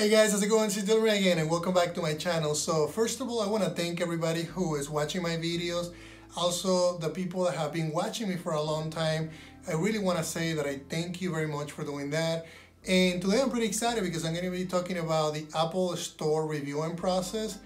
Hey guys, how's it going? This is Dilmer again and welcome back to my channel. So first of all, I want to thank everybody who is watching my videos. Also, the people that have been watching me for a long time. I really want to say that I thank you very much for doing that. And today I'm pretty excited because I'm going to be talking about the Apple Store reviewing process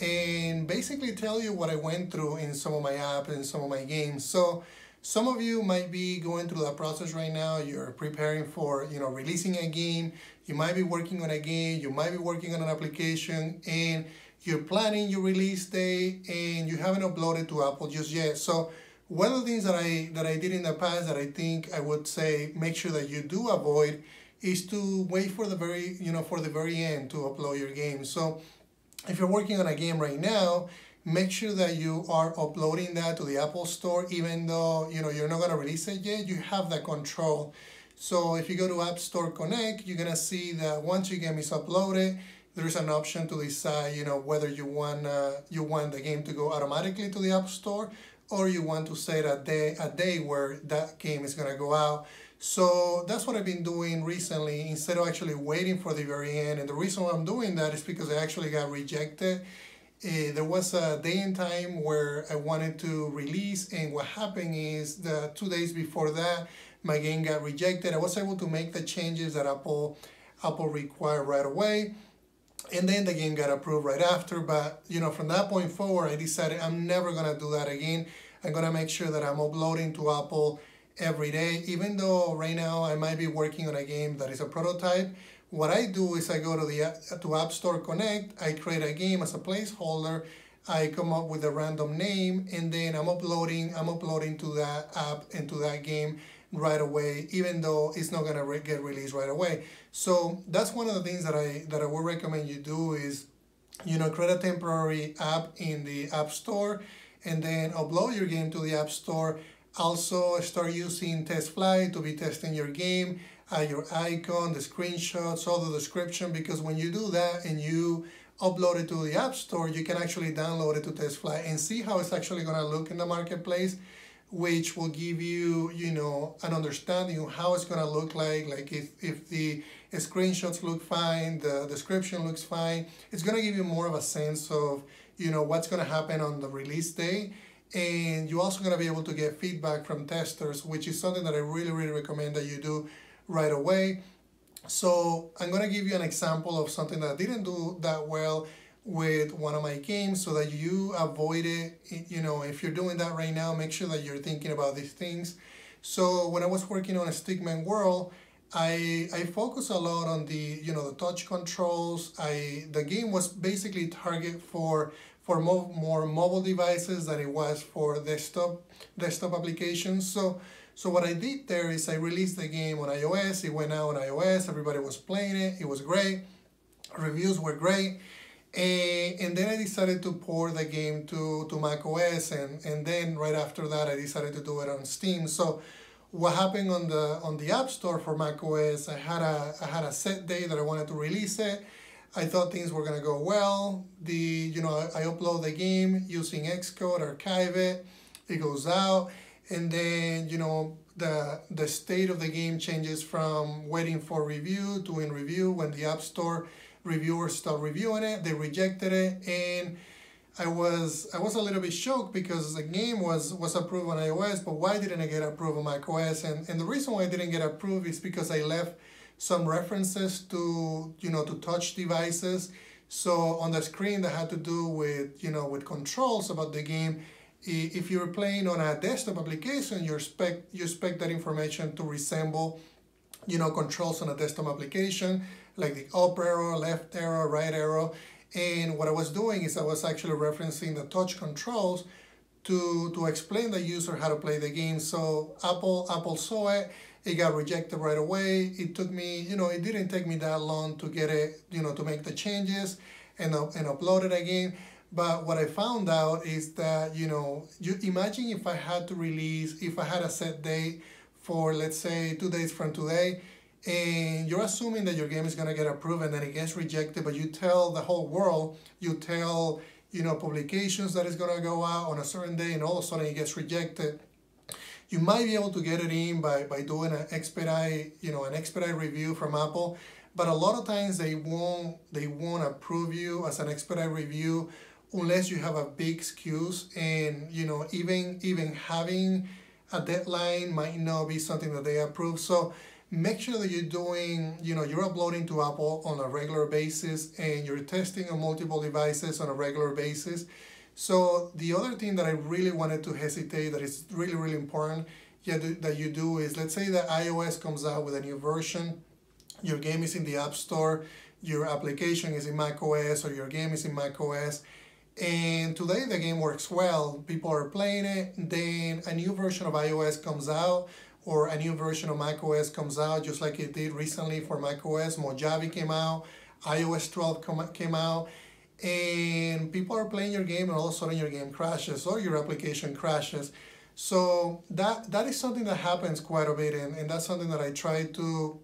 and basically tell you what I went through in some of my apps and some of my games. So some of you might be going through that process right now. You're preparing for, releasing a game. You might be working on a game. You might be working on an application and you're planning your release day and you haven't uploaded to Apple just yet. So one of the things that I did in the past that I think I would say make sure that you do avoid is to wait for the very, end to upload your game. So if you're working on a game right now, make sure that you are uploading that to the Apple Store, even though you're not going to release it yet. You have that control. So if you go to App Store Connect, you're going to see that once your game is uploaded, there's an option to decide whether you want the game to go automatically to the App Store or you want to set a day where that game is going to go out. So that's what I've been doing recently instead of actually waiting for the very end. And the reason why I'm doing that is because I actually got rejected. There was a day and time where I wanted to release, and what happened is the 2 days before that, my game got rejected. I was able to make the changes that Apple required right away, and then the game got approved right after. But from that point forward, I decided I'm never gonna do that again. I'm gonna make sure that I'm uploading to Apple every day, even though right now I might be working on a game that is a prototype. What I do is I go to App Store Connect, I create a game as a placeholder, I come up with a random name, and then I'm uploading to that app and to that game right away, even though it's not gonna get released right away. So that's one of the things that I would recommend you do is, create a temporary app in the App Store, and then upload your game to the App Store. Also, start using TestFlight to be testing your game. Your icon, the screenshots, all the description, because when you do that and you upload it to the App Store, you can actually download it to TestFlight and see how it's actually going to look in the marketplace, which will give you, an understanding of how it's going to look like if the screenshots look fine, the description looks fine, it's going to give you more of a sense of, what's going to happen on the release day. And you're also going to be able to get feedback from testers, which is something that I really, really recommend that you do right away. So I'm going to give you an example of something that I didn't do that well with one of my games so that you avoid it. If you're doing that right now, make sure that you're thinking about these things. So when I was working on a Stickman World, I focused a lot on the the touch controls. The game was basically targeted for more mobile devices than it was for desktop applications. So what I did there is I released the game on iOS, it went out on iOS, everybody was playing it, it was great, reviews were great, and then I decided to port the game to macOS, and then right after that I decided to do it on Steam. So what happened on the App Store for macOS, I had a set day that I wanted to release it. I thought things were gonna go well. I upload the game using Xcode, archive it, it goes out. And then, the state of the game changes from waiting for review to in review. When the App Store reviewers start reviewing it, they rejected it. And I was a little bit shocked because the game was approved on iOS, but why didn't I get approved on macOS? And the reason why I didn't get approved is because I left some references to, to touch devices. So on the screen that had to do with, with controls about the game. If you're playing on a desktop application, you expect that information to resemble, controls on a desktop application, like the up arrow, left arrow, right arrow. And what I was doing is I was actually referencing the touch controls to explain the user how to play the game. So Apple saw it. It got rejected right away. It took me, it didn't take me that long to get it, to make the changes and upload it again. But what I found out is that, you imagine if I had to release, if I had a set date for, let's say, 2 days from today, and you're assuming that your game is going to get approved and then it gets rejected, but you tell the whole world, you tell, publications that it's going to go out on a certain day and all of a sudden it gets rejected. You might be able to get it in by doing an expedite review from Apple, but a lot of times they won't approve you as an expedited review unless you have a big excuse. And you know, even having a deadline might not be something that they approve. So make sure that you're doing, you know, you're uploading to Apple on a regular basis and you're testing on multiple devices on a regular basis. So the other thing that I really wanted to hesitate, that is really, really important that you do is, let's say that iOS comes out with a new version, your game is in the App Store, your application is in macOS, or your game is in macOS, and today the game works well, people are playing it, then a new version of iOS comes out, or a new version of macOS comes out, just like it did recently for macOS. Mojave came out, iOS 12 came out, and people are playing your game and all of a sudden your game crashes or your application crashes. So that is something that happens quite a bit, and that's something that I try to,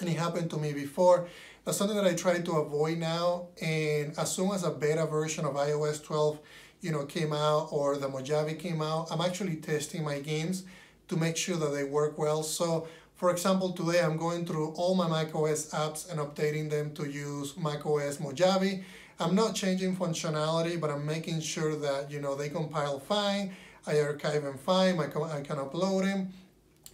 and it happened to me before, that's something that I try to avoid now. And as soon as a beta version of iOS 12, you know, came out, or the Mojave came out, I'm actually testing my games to make sure that they work well. So for example, today I'm going through all my macOS apps and updating them to use macOS Mojave. I'm not changing functionality, but I'm making sure that, you know, they compile fine, I archive them fine, I can upload them,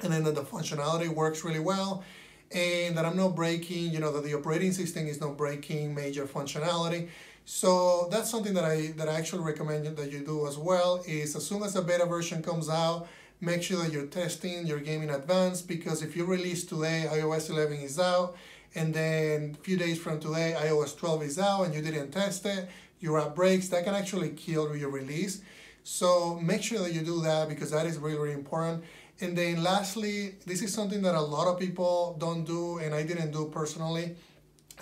and then that the functionality works really well, and that I'm not breaking, you know, that the operating system is not breaking major functionality. So that's something that I actually recommend that you do as well, is as soon as a beta version comes out, make sure that you're testing your game in advance, because if you release today, iOS 11 is out, and then a few days from today, iOS 12 is out, and you didn't test it, your app breaks, that can actually kill your release. So make sure that you do that, because that is really, really important. And then lastly, this is something that a lot of people don't do, and I didn't do personally,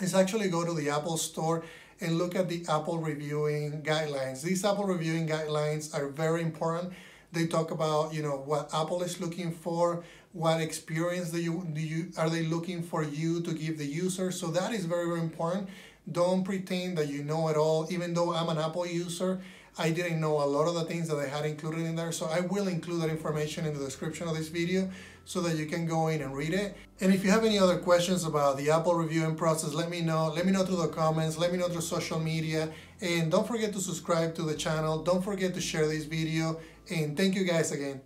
is actually go to the Apple Store and look at the Apple reviewing guidelines. These Apple reviewing guidelines are very important. They talk about, you know, what Apple is looking for, what experience are they looking for you to give the user. So that is very, very important. Don't pretend that you know it all. Even though I'm an Apple user, I didn't know a lot of the things that I had included in there. So I will include that information in the description of this video so that you can go in and read it. And if you have any other questions about the Apple reviewing process, let me know. Let me know through the comments, let me know through social media, and don't forget to subscribe to the channel. Don't forget to share this video, and thank you guys again.